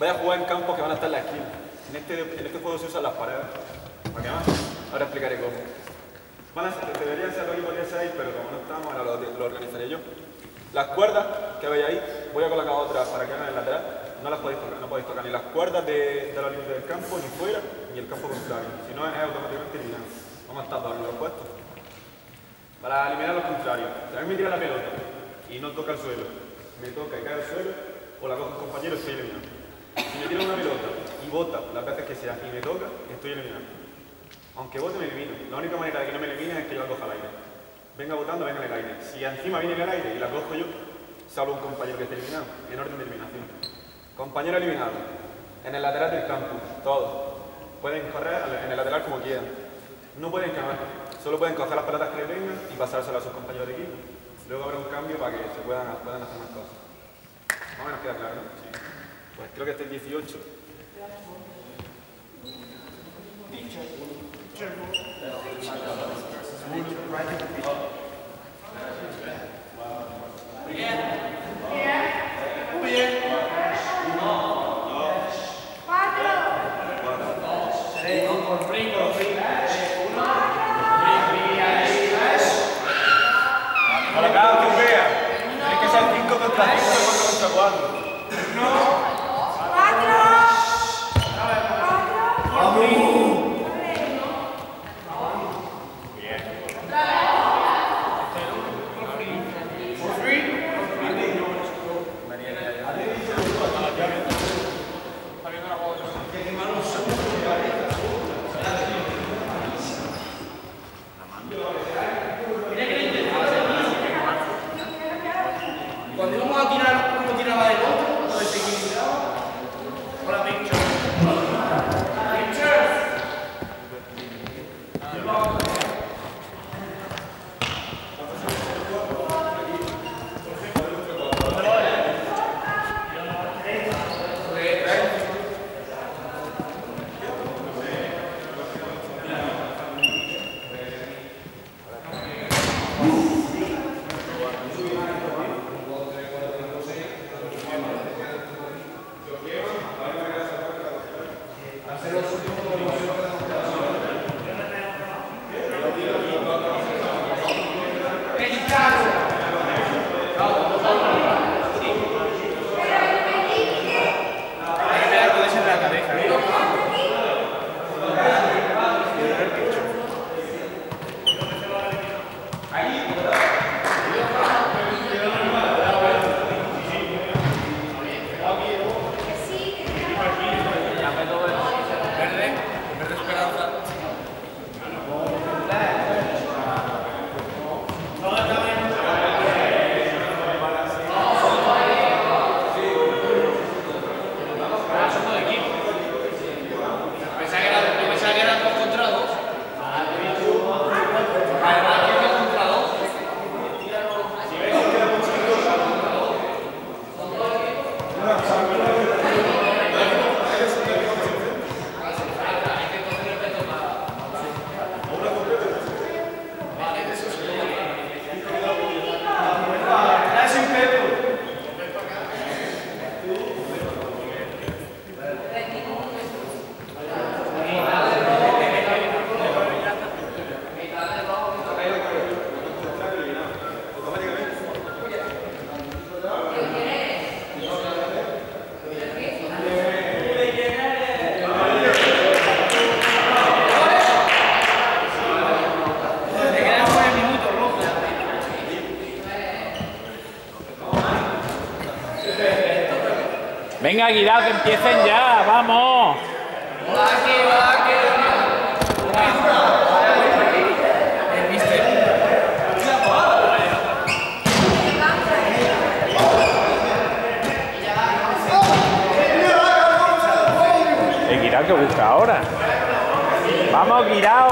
Vaya a jugar en campo que van a estar las kills. En este juego se usa las paradas. ¿Para qué más? Ahora explicaré cómo. Deberían ser lo que podría ser ahí, pero como no estamos, ahora lo organizaré yo. Las cuerdas que veis ahí, voy a colocar otras para que hagan el lateral. No las podéis tocar, no podéis tocar ni las cuerdas de los límites del campo, ni fuera, ni el campo contrario. Si no, es automáticamente eliminado. Vamos a estar dos en los puestos. Para eliminar los contrarios, también me tira la pelota y no toca el suelo. Me toca y cae al suelo, o la coge un compañero y estoy eliminado. Si me tira una pelota y bota las veces que sea y me toca, estoy eliminado. Aunque bote, me elimino. La única manera de que no me eliminen es que yo la coja al aire. Venga botando, venga al aire. Si encima viene el aire y la cojo yo, salvo un compañero que esté eliminado, en orden de eliminación. Compañero eliminado, en el lateral del campo, todos. Pueden correr en el lateral como quieran. No pueden ganar. Solo pueden coger las pelotas que vengan y pasárselas a sus compañeros de equipo. Luego habrá un cambio para que se puedan hacer más cosas. Más o menos queda claro, ¿no? Sí. Pues creo que este es 18. Muy bien. Muy bien. Venga, Guirao, que empiecen ya, vamos. El Guirao que busca ahora. Vamos, Guirao.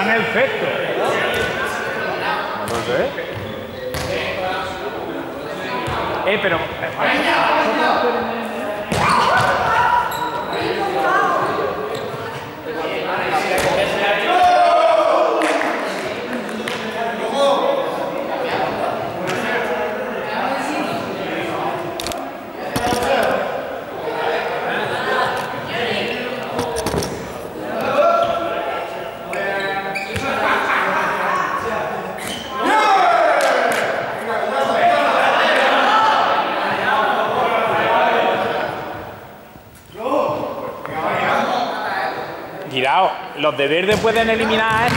Está en el efecto. No lo sé. Pero... Guirao, los de verde pueden eliminar.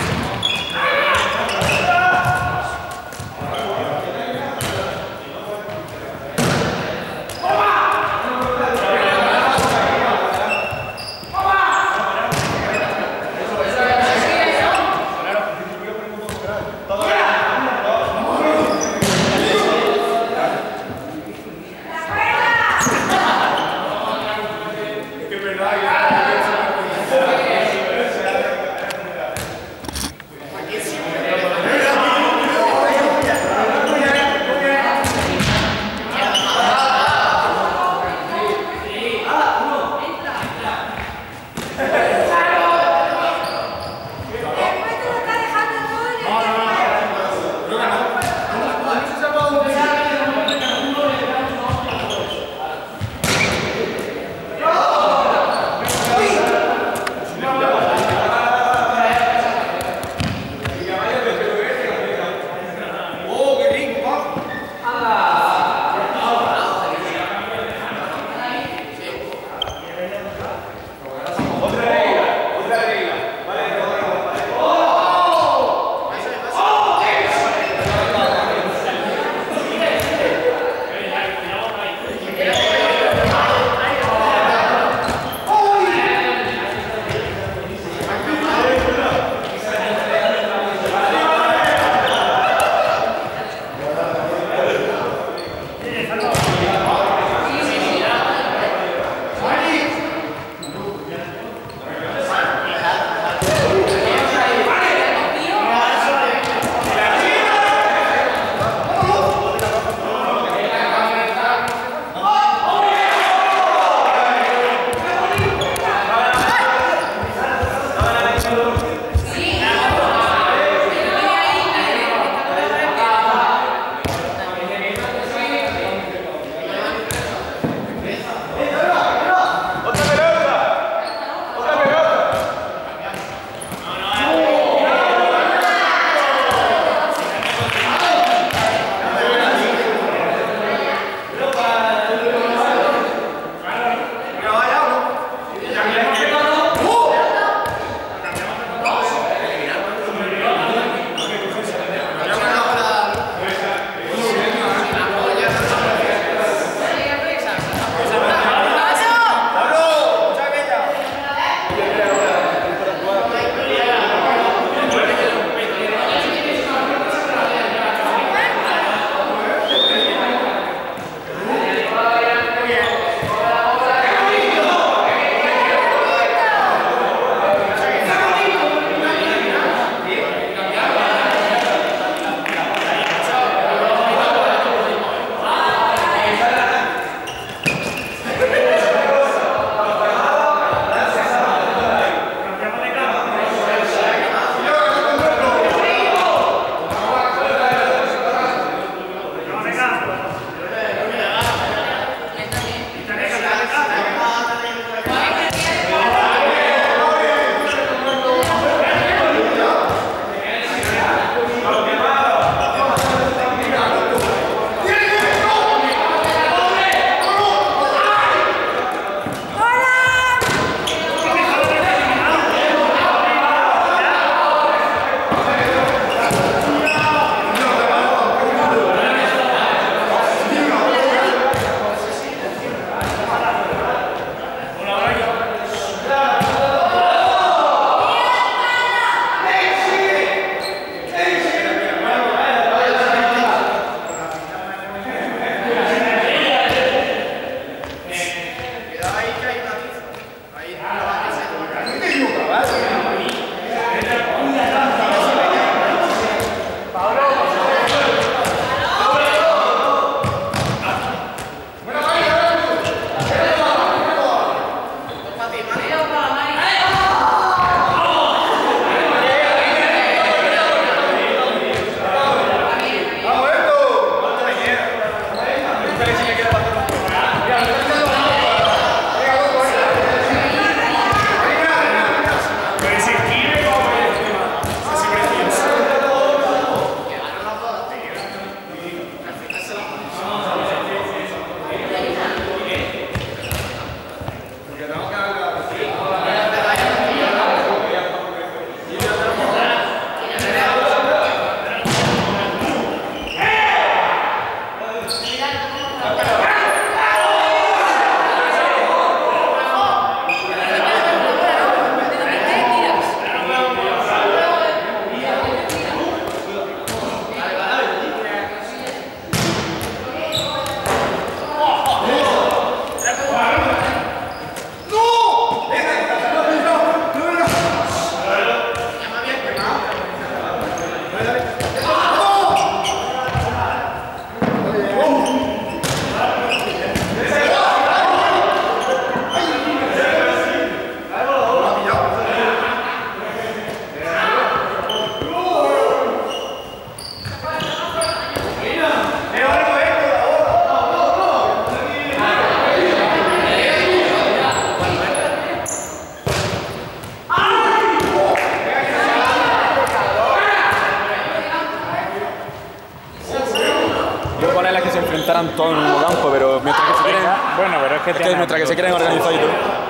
Ahí, ahí, ahí. están todos en el mismo campo, pero mientras que se quieren... Bueno, pero es que tienen... Mientras que se quieren organizar y todo.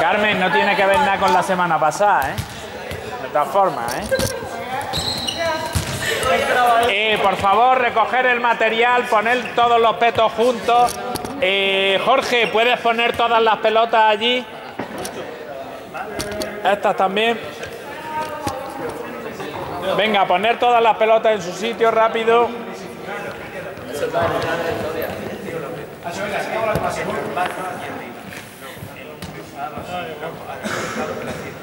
Carmen, no tiene que ver nada con la semana pasada, ¿eh? De todas formas, ¿eh? Por favor, recoger el material, poner todos los petos juntos. Jorge, ¿puedes poner todas las pelotas allí? Estas también. Venga, poner todas las pelotas en su sitio, rápido. Gracias.